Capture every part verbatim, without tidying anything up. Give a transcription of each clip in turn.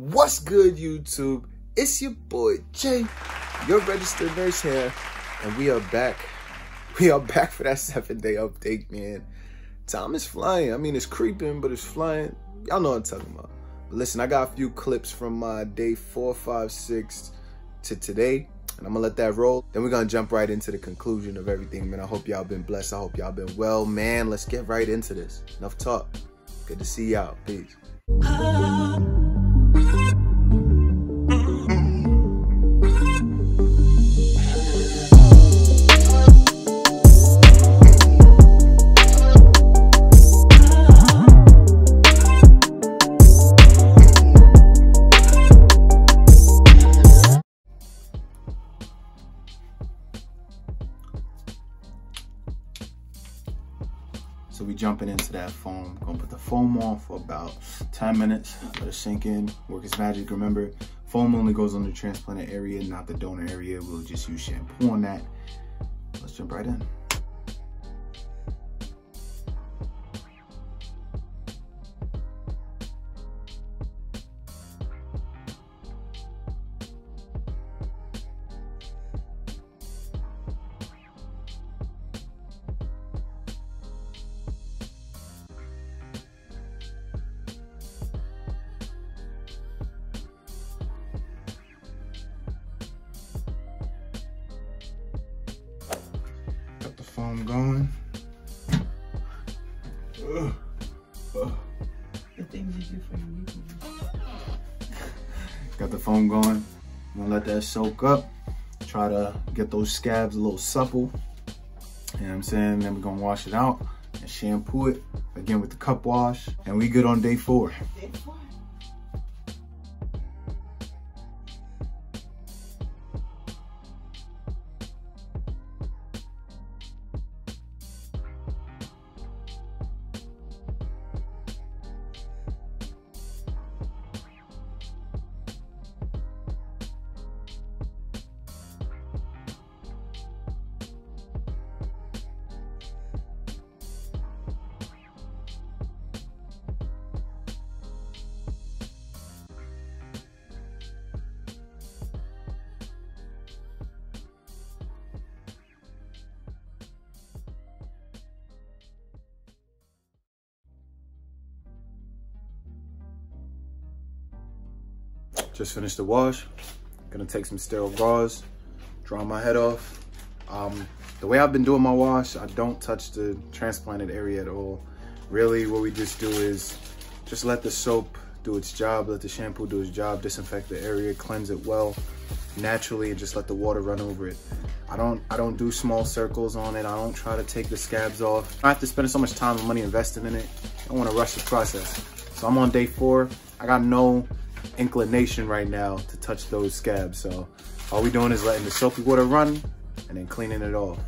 What's good, YouTube? It's your boy Jay, your registered nurse here, and we are back. We are back for that seven-day update, man. Time is flying. I mean, it's creeping, but it's flying. Y'all know what I'm talking about. But listen, I got a few clips from my day four, five, six to today, and I'm gonna let that roll. Then we're gonna jump right into the conclusion of everything, man. I hope y'all been blessed. I hope y'all been well, man. Let's get right into this. Enough talk. Good to see y'all. Peace. Uh-huh. So we jumping into that foam. Gonna put the foam on for about ten minutes. Let it sink in. Work is magic. Remember, foam only goes on the transplanted area, not the donor area. We'll just use shampoo on that. Let's jump right in. I'm going. Ugh. Ugh. The things you do for your weekend. Got the foam going. I'm gonna let that soak up. Try to get those scabs a little supple. You know what I'm saying? Then we're gonna wash it out and shampoo it again with the cup wash. And we good on day four. Day four. Just finished the wash. Gonna take some sterile gauze, draw my head off. Um, the way I've been doing my wash, I don't touch the transplanted area at all. Really, what we just do is just let the soap do its job, let the shampoo do its job, disinfect the area, cleanse it well naturally, and just let the water run over it. I don't, I don't do small circles on it. I don't try to take the scabs off. I have to spend so much time and money investing in it. I don't wanna rush the process. So I'm on day four. I got no inclination right now to touch those scabs, so all we're doing is letting the soapy water run and then cleaning it off.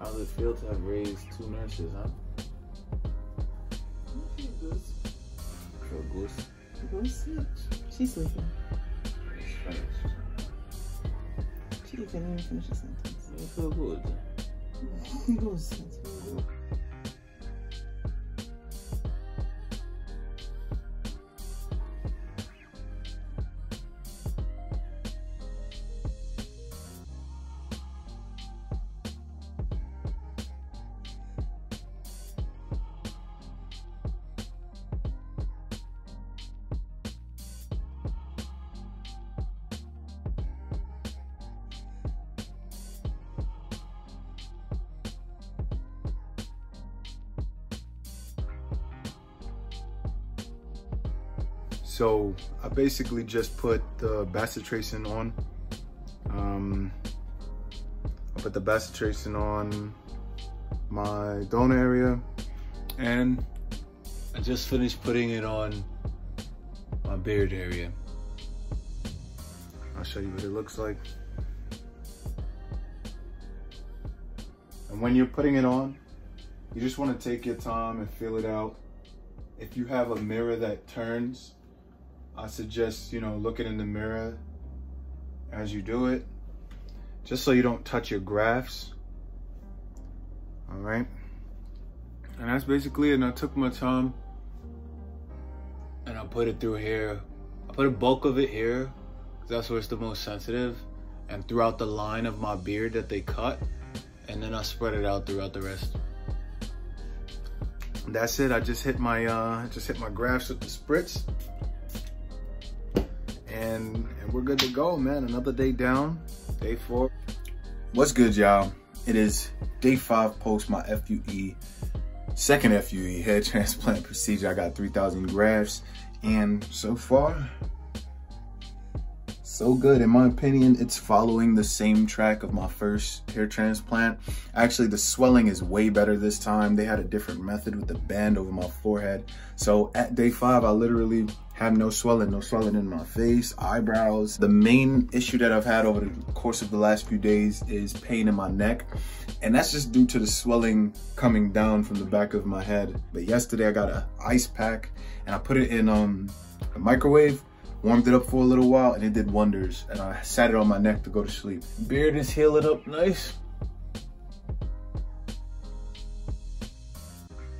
How does it feel to have raised two nurses, huh? I feel goose. I feel goose. Goose? She's sleeping. She's finished. She didn't even finish the sentence. You feel good. Goose. I feel good. So I basically just put the bacitracin on. Um, I put the bacitracin on my donor area, and I just finished putting it on my beard area. I'll show you what it looks like. And when you're putting it on, you just want to take your time and feel it out. If you have a mirror that turns, I suggest, you know, looking in the mirror as you do it, just so you don't touch your grafts. All right. And that's basically it. And I took my time and I put it through here. I put a bulk of it here, because that's where it's the most sensitive, and throughout the line of my beard that they cut. And then I spread it out throughout the rest. And that's it. I just hit my, uh, just hit my grafts with the spritz. And, and we're good to go, man. Another day down, day four. What's good, y'all? It is day five post my F U E, second F U E head transplant procedure. I got three thousand grafts, and so far, so good. In my opinion, it's following the same track of my first hair transplant. Actually, the swelling is way better this time. They had a different method with the band over my forehead. So at day five, I literally have no swelling, no swelling in my face, eyebrows. The main issue that I've had over the course of the last few days is pain in my neck. And that's just due to the swelling coming down from the back of my head. But yesterday I got an ice pack and I put it in um, the microwave, warmed it up for a little while, and it did wonders. And I sat it on my neck to go to sleep. Beard is healing up nice.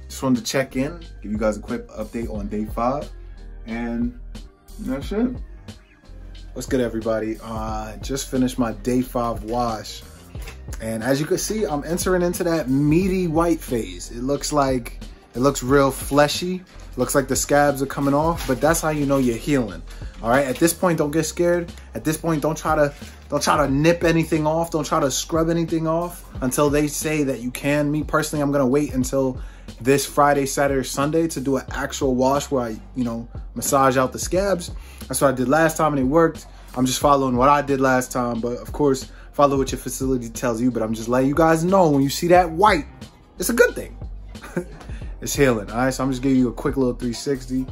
Just wanted to check in, give you guys a quick update on day five. And that's it. What's good, everybody? Uh, just finished my day five wash. And as you can see, I'm entering into that meaty white phase. It looks like, it looks real fleshy. Looks like the scabs are coming off, but that's how you know you're healing. All right, at this point, don't get scared. At this point, don't try to, don't try to nip anything off. Don't try to scrub anything off until they say that you can. Me personally, I'm gonna wait until this Friday, Saturday, Sunday to do an actual wash where I, you know, massage out the scabs. That's what I did last time and it worked. I'm just following what I did last time, but of course, follow what your facility tells you, but I'm just letting you guys know when you see that white, it's a good thing. It's healing, all right? So I'm just giving you a quick little three sixty.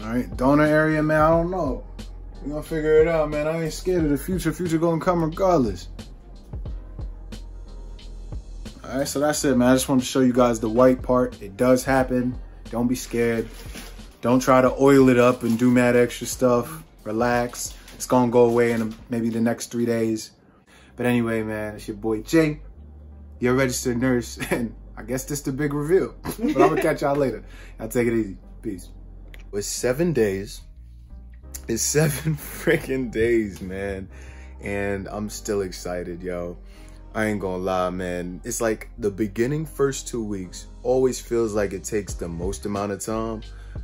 All right, donor area, man, I don't know. We're gonna figure it out, man. I ain't scared of the future. Future gonna come regardless. All right, so that's it, man. I just wanted to show you guys the white part. It does happen. Don't be scared. Don't try to oil it up and do mad extra stuff. Relax. It's gonna go away in maybe the next three days. But anyway, man, it's your boy Jay, your registered nurse, and I guess this is the big reveal. But I'm gonna catch y'all later. Y'all take it easy. Peace. It's seven days. It's seven freaking days, man. And I'm still excited, yo. I ain't gonna lie, man. It's like the beginning first two weeks always feels like it takes the most amount of time,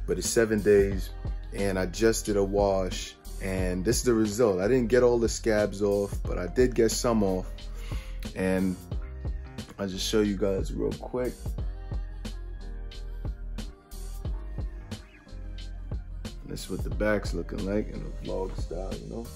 but it's seven days and I just did a wash and this is the result. I didn't get all the scabs off, but I did get some off. And I'll just show you guys real quick. This is what the back's looking like in a vlog style, you know?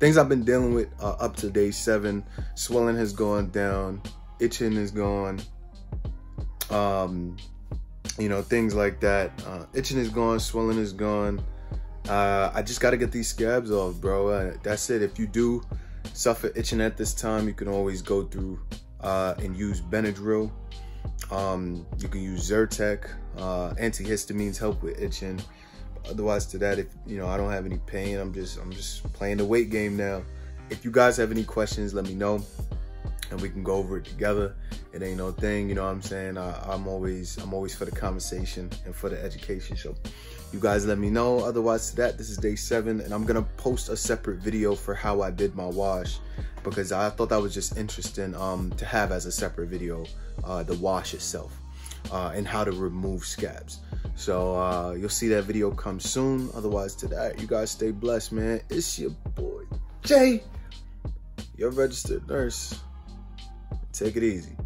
Things I've been dealing with are up to day seven. Swelling has gone down, itching is gone. Um, you know, things like that. Uh, itching is gone, swelling is gone. Uh, I just gotta get these scabs off, bro. Uh, that's it. If you do suffer itching at this time, you can always go through uh, and use Benadryl. Um, you can use Zyrtec. Uh, antihistamines help with itching. Otherwise, to that, if you know, I don't have any pain. I'm just, I'm just playing the weight game now. If you guys have any questions, let me know, and we can go over it together. It ain't no thing, you know what I'm saying? I, I'm always, I'm always for the conversation and for the education. So you guys let me know. Otherwise to that, this is day seven and I'm gonna post a separate video for how I did my wash because I thought that was just interesting um, to have as a separate video, uh, the wash itself uh, and how to remove scabs. So uh, you'll see that video come soon. Otherwise to that, you guys stay blessed, man. It's your boy Jay, your registered nurse. Take it easy.